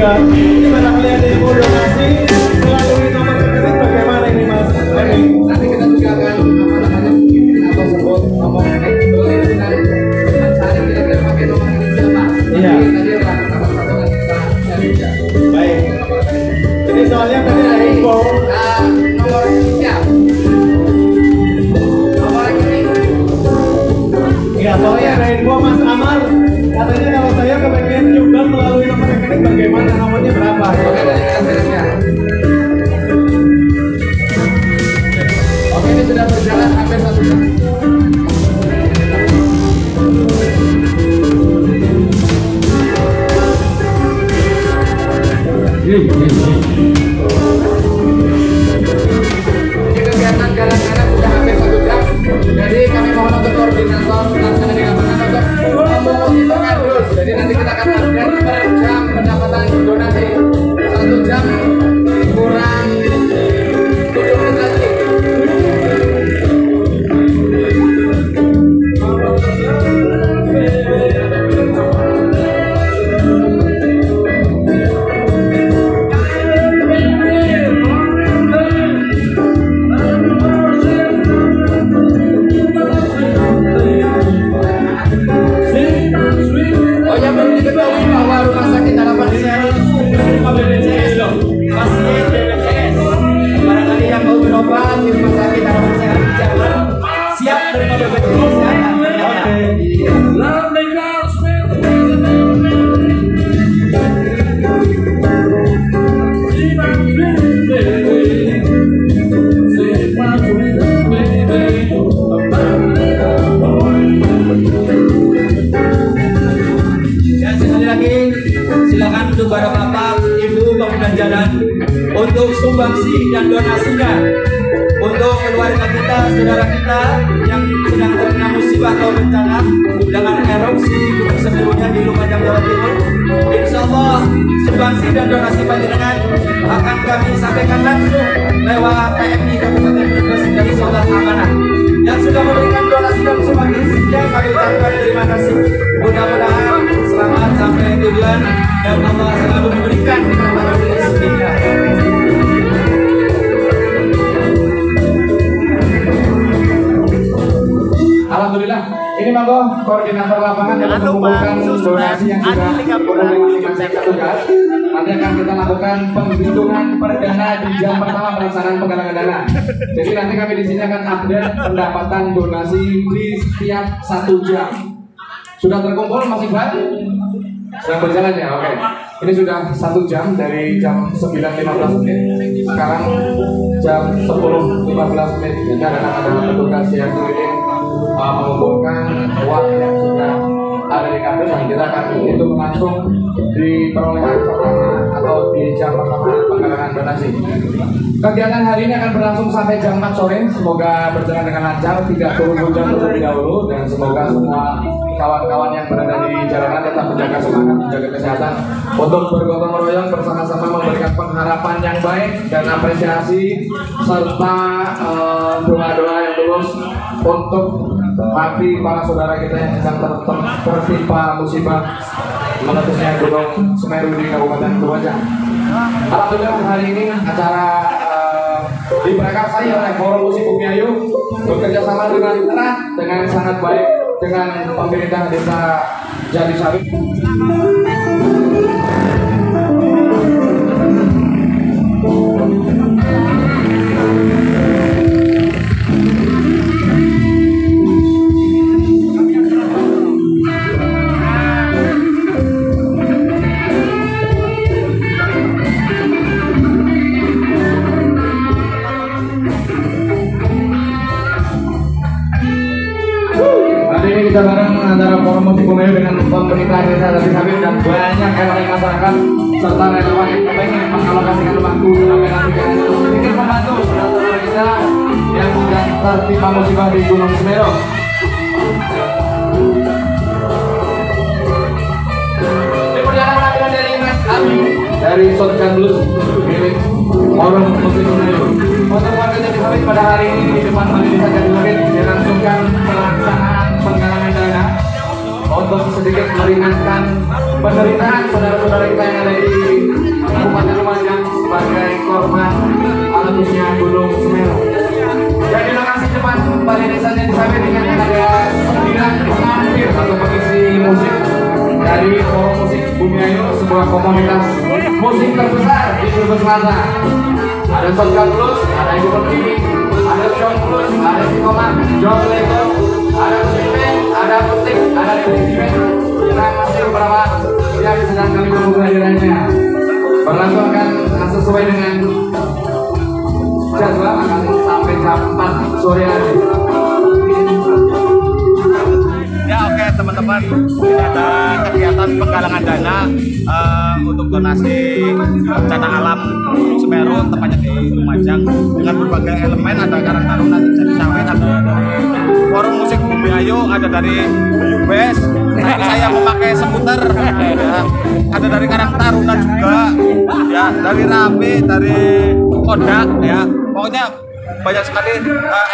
juga. Barangkali ada yang mau donasi melalui nomor rekening bagaimana ini Mas? Nanti kita juga akan apa-apa bikin atau support nomor rekening itu kita saling kita pakai nomor rekening siapa? Iya. Tadi akan sama-sama kita cari. Baik. Jadi soalnya tadi ada info nomor siap. Nomor rekening. Iya, soalnya ada info Mas Amar. Katanya kalau saya kepengen nyumbang melalui nomor rekening bagaimana, nomornya berapa? Oke, ini sudah berjalan hampir 1 jam. Ini kegiatan kadang-kadang sudah hampir 1 jam. Jadi kami mohon untuk koordinator laksana di lapangan untuk menghitungkan terus. Jadi nanti kita akan update per jam pendapatan donasi. 1 jam kurang 7 menit lagi. Untuk sumbangsi dan donasinya untuk keluarga kita, saudara kita yang sedang terkena musibah atau bencana dengan erupsi Gunung Semeru di Lumajang, Jawa Timur. Insya Allah sumbangsi dan donasi panjenengan akan kami sampaikan langsung lewat PMI Kabupaten Brebes dari Saudara Amanah yang sudah memberikan donasi dan sumbangsinya. Kami ucapkan terima kasih. Mudah-mudahan selamat sampai tujuan dan Allah selalu memberikan kepada kita. Alhamdulillah, ini monggo koordinator lapangan yang mengumpulkan donasi yang sudah diperoleh masing-masing petugas. Nanti akan kita lakukan penghitungan perdana di jam pertama pelaksanaan penggalangan dana. Jadi nanti kami di sini akan update pendapatan donasi di setiap 1 jam. Sudah terkumpul masing-masing? Sedang berjalan ya, oke. Ini sudah 1 jam dari jam 9.15 menit. Sekarang jam 10.15 menit. Kita akan petugas yang keliling mengumpulkan uang yang sudah ada di kardus yang kita akan hitung langsung di perolehan pertama atau di jam pertama penggalangan donasi. Kegiatan hari ini akan berlangsung sampai jam 4 sore. Semoga berjalan dengan lancar, tidak turun hujan terlebih dahulu, dan semoga semua kawan-kawan yang berada di jalanan tetap menjaga semangat, menjaga kesehatan untuk bergotong royong bersama-sama memberikan pengharapan yang baik dan apresiasi serta doa-doa yang tulus untuk hati para saudara kita yang sedang tertimpa musibah meletusnya Gunung Semeru di Kabupaten Lumajang. Alhamdulillah hari ini acara diperakarsai oleh Forum Musik Bumiayu bekerjasama dengan erat, dengan sangat baik dengan pemerintah desa Jatisawit. Kita bareng antara Forum Musik Bumiayu dengan pemerintah desa Jatisawit dan banyak elemen masyarakat serta relawan yang pengen mengalokasikan waktu sampai nanti ingin membantu saudara kita yang sudah tertimpa musibah di Gunung Semeru. Ini perjalanan tampilan dari Mas Abi dari Shotgun Blues milik Forum Musik Bumiayu. Untuk warga Jatisawit pada hari ini di depan Balai Desa Jatisawit dilangsungkan pelaksanaan penggalangan dana untuk sedikit meringankan penderitaan saudara-saudara kita yang ada di Kabupaten Lumajang sebagai korban alusnya Gunung Semeru. Jadi lokasi cepat Balai Desa Jatisawit dengan ada 9 pengampil atau pengisi musik dari Forum Musik Bumiayu, sebuah komunitas musik terbesar di Brebes. Ada Soundcard Plus, ada Ibu Pertiwi, ada John Plus, ada Sikoman, John Lego, ada Simen, ada Petik, ada Simen. Kita masih beberapa yang sedang kami tunggu kehadirannya. Berlangsung akan sesuai dengan jadwal, akan sampai jam 4 sore hari. Ya oke teman-teman, kita ada kegiatan penggalangan dana untuk donasi bencana alam Gunung Semeru, tempatnya di Lumajang, dengan berbagai elemen. Ada Karang Taruna Jatisawit, ada dari Forum Musik Bumiayu, ada dari Brebes, saya memakai seputar, ada dari Karang Taruna juga, ya, dari Rapi, dari Kodak, ya, pokoknya banyak sekali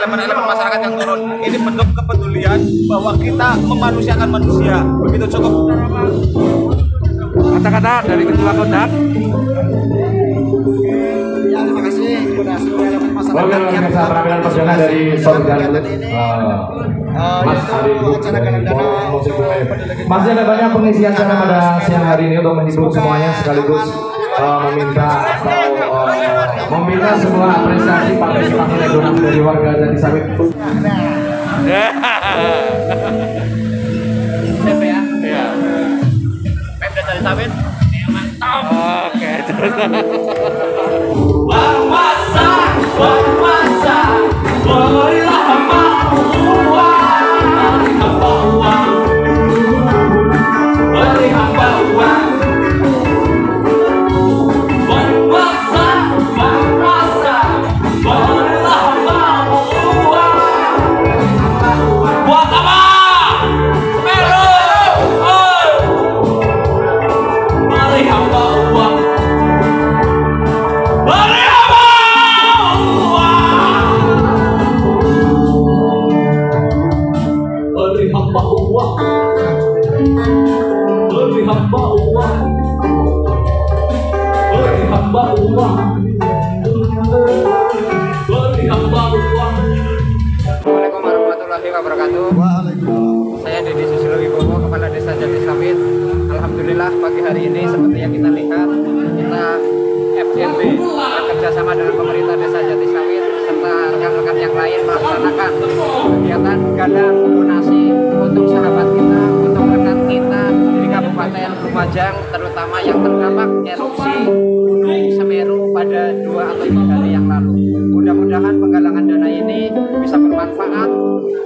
elemen-elemen masyarakat yang turun. Ini bentuk kepedulian bahwa kita memanusiakan manusia. Begitu cukup kata-kata dari Ketua Kodak. Ya, terima kasih kepada seluruh elemen masyarakat yang telah berpartisipasi dari kegiatan ini. Yaitu acara dana untuk pendidikan. Masih ada banyak pengisian dana pada siang hari ini untuk mendukung semuanya sekaligus meminta sebuah apresiasi partisipasi ekonomi dari warga Jatisawit. Pemda Jatisawit, mantap. Oke, terus. Berkuasa, berkuasa, berilah kemampuan, beri hamba uang. Assalamualaikum warahmatullahi wabarakatuh. Saya Dedi Susilo Wibowo, Kepala Desa Jatisawit. Alhamdulillah pagi hari ini seperti yang kita lihat, kita FMB bekerjasama dengan pemerintah Desa Jatisawit serta rekan-rekan yang lain melaksanakan kegiatan ganda donasi untuk sahabat kita, untuk rekan kita di Kabupaten Lumajang, terutama yang terdampak erupsi Gunung Semeru pada 2 atau 3 hari yang lalu. Mudah-mudahan penggalangan dana ini bisa bermanfaat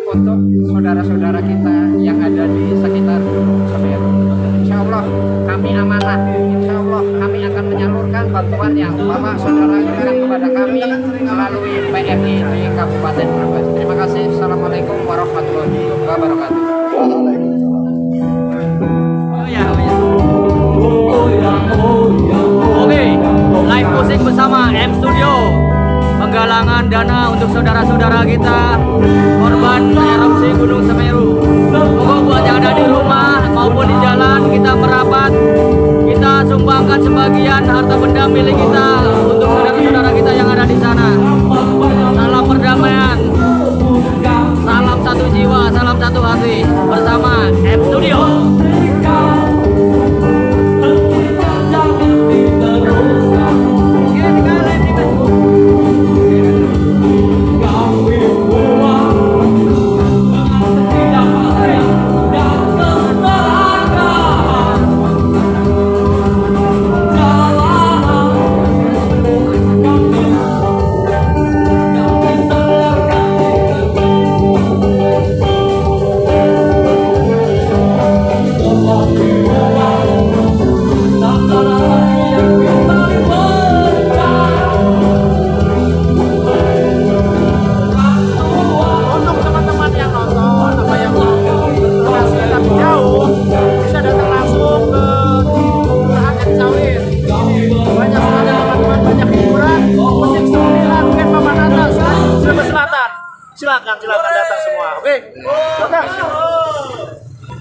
untuk saudara-saudara kita yang ada di sekitar Gunung Semeru. Insya Allah kami amanah, Insya Allah kami akan menyalurkan bantuan yang Bapak Saudara berikan kepada kami melalui PMI di Kabupaten Brebes. Terima kasih. Assalamualaikum warahmatullahi wabarakatuh. Live musik bersama M Studio, penggalangan dana untuk saudara-saudara kita korban erupsi Gunung Semeru. Pokoknya buat yang ada di rumah maupun di jalan, kita merapat, kita sumbangkan sebagian harta benda milik kita untuk saudara-saudara kita yang ada di sana. Salam perdamaian, salam satu jiwa, salam satu hati bersama M Studio.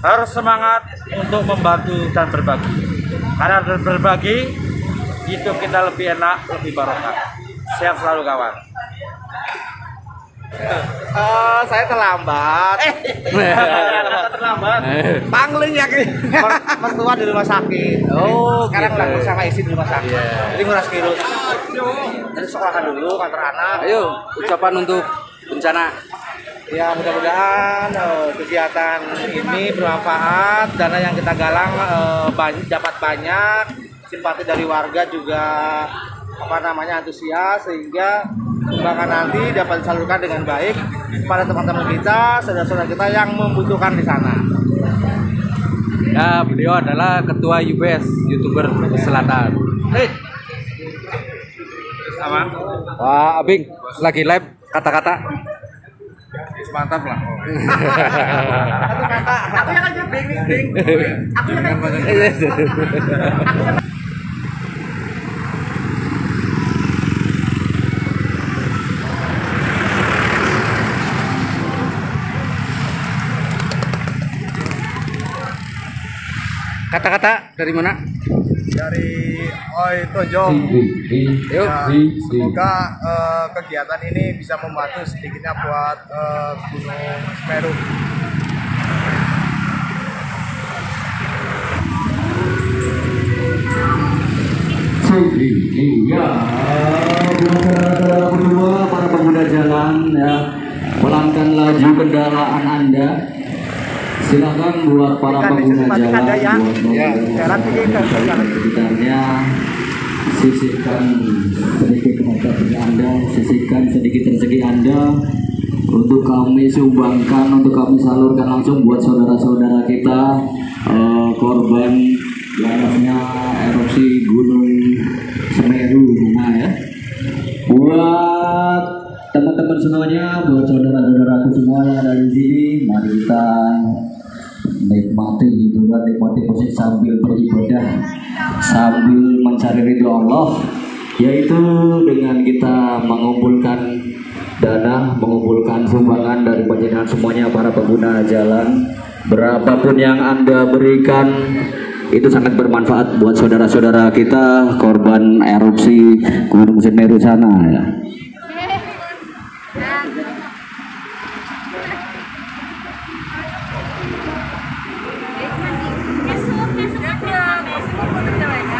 harus semangat untuk membantu dan berbagi. Karena berbagi, hidup kita lebih enak, lebih barokah. Sehat selalu kawan. Saya terlambat. Terlambat. Pangling ya, mertua di rumah sakit. Oh, sekarang aku sama istri di rumah sakit. Jadi nguras virus. Jadi sekolahkan dulu kantor anak. Ayo, ucapan untuk bencana. Ya, mudah-mudahan kegiatan ini bermanfaat, dana yang kita galang dapat banyak, simpati dari warga juga antusias, sehingga bahkan nanti dapat disalurkan dengan baik kepada teman-teman kita, saudara-saudara kita yang membutuhkan di sana. Ya, beliau adalah ketua UBS, YouTuber Brebes Selatan. Hei. Sama. Wah, Abing lagi live kata-kata. Mantap lah. Aku yang aja bing. Aku yang aja. Kata-kata dari mana? Dari Oi Tojong. Ya, semoga kegiatan ini bisa membantu sedikitnya buat Gunung Semeru. Iya, para pengguna jalan ya, pelankan laju kendaraan Anda. Silakan buat para pengguna jalan buat sekitarnya, sisihkan sedikit kemakmuran Anda, sisihkan sedikit rezeki Anda untuk kami sumbangkan, untuk kami salurkan langsung buat saudara-saudara kita korban larasnya erupsi Gunung Semeru ya. Buat teman-teman semuanya, buat saudara-saudaraku semua yang ada di sini, mari kita nikmati hiburan, nikmati musik sambil beribadah, sambil mencari ridho Allah, yaitu dengan kita mengumpulkan dana, mengumpulkan sumbangan dari penjenengan semuanya para pengguna jalan. Berapapun yang Anda berikan itu sangat bermanfaat buat saudara-saudara kita korban erupsi Gunung Semeru sana ya.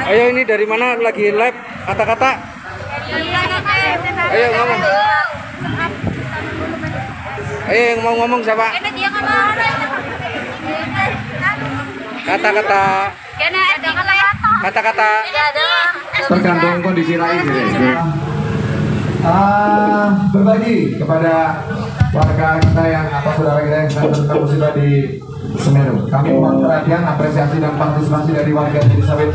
Ayo, ini dari mana lagi live kata-kata? Ayo ngomong. Ayo yang mau ngomong siapa? Kata-kata. Kata-kata. Tergantung kondisi lain. Berbagi kepada warga kita yang atau saudara kita yang sedang terkena musibah di Semeru. Kami mohon perhatian, apresiasi dan partisipasi dari warga Jatisawit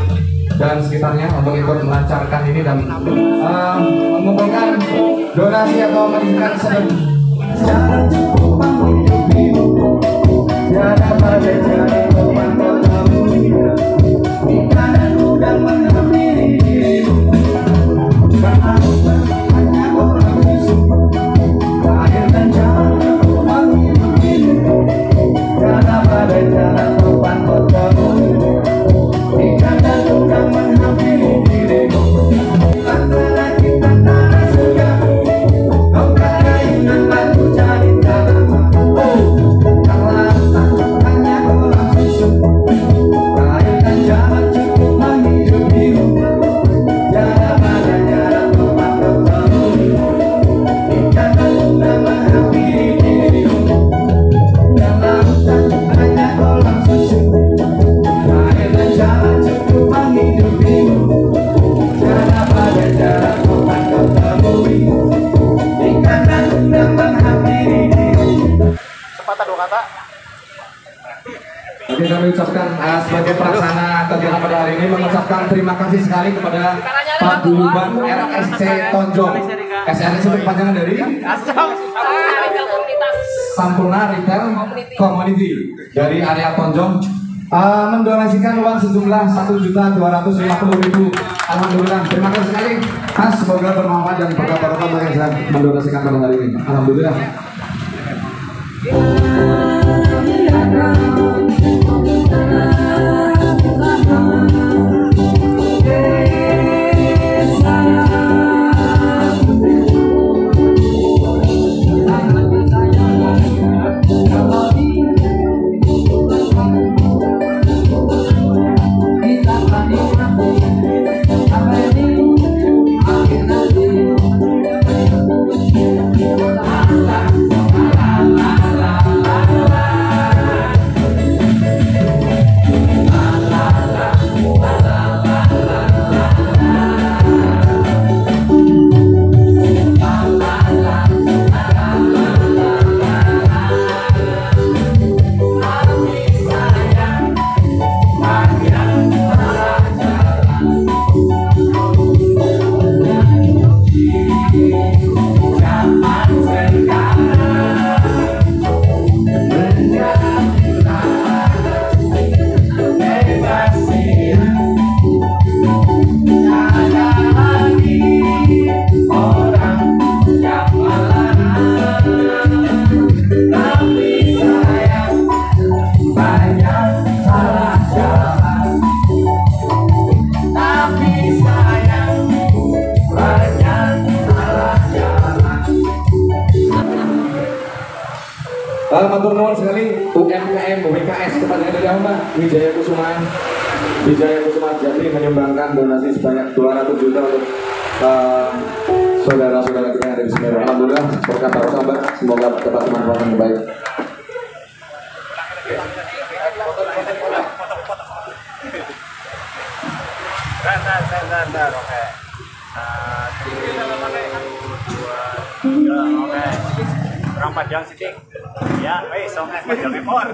dan sekitarnya untuk ikut melancarkan ini dan mengumpulkan donasi atau menyisihkan kami ucapkan sebagai pelaksana kegiatan pada hari ini mengucapkan terima kasih sekali kepada Paguyuban RSC Tonjong. KSN itu panjangan dari Sampurna Retail Community dari area Tonjong mendonasikan uang sejumlah 1.250.000. Alhamdulillah, terima kasih sekali. Mas, semoga bermanfaat dan berkah barokah bagi yang mendonasikan pada hari ini. Alhamdulillah. Matur nuwun sekali UMKM BKS kepada Anda Wijaya Kusuma. Wijaya Kusuma Jati menyumbangkan donasi sebanyak 200 juta untuk saudara-saudara kita yang ada di sini. Alhamdulillah berkat sahabat, semoga dapat manfaat yang baik. Orang Padang sih, ya, wes, soalnya Padang impor.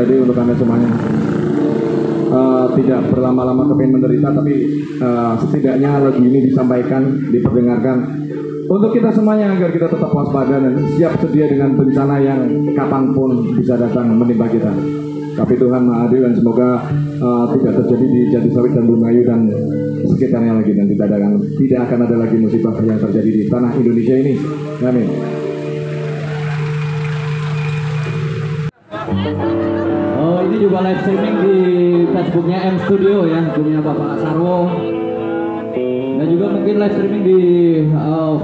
Untuk Anda semuanya, tidak berlama-lama kepingin menderita, tapi setidaknya lagu ini disampaikan, diperdengarkan untuk kita semuanya agar kita tetap waspada dan siap sedia dengan bencana yang kapanpun bisa datang menimpa kita. Tapi Tuhan Maha Adil dan semoga tidak terjadi di Jatisawit dan Bumiayu dan sekitarnya lagi, dan tidak akan ada lagi musibah yang terjadi di tanah Indonesia ini. Amin. Ini juga live streaming di Facebooknya M Studio ya, punya Bapak Sarwo, dan juga mungkin live streaming di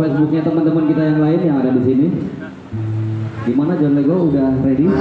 Facebooknya teman-teman kita yang lain yang ada di sini. Gimana John Lego udah ready?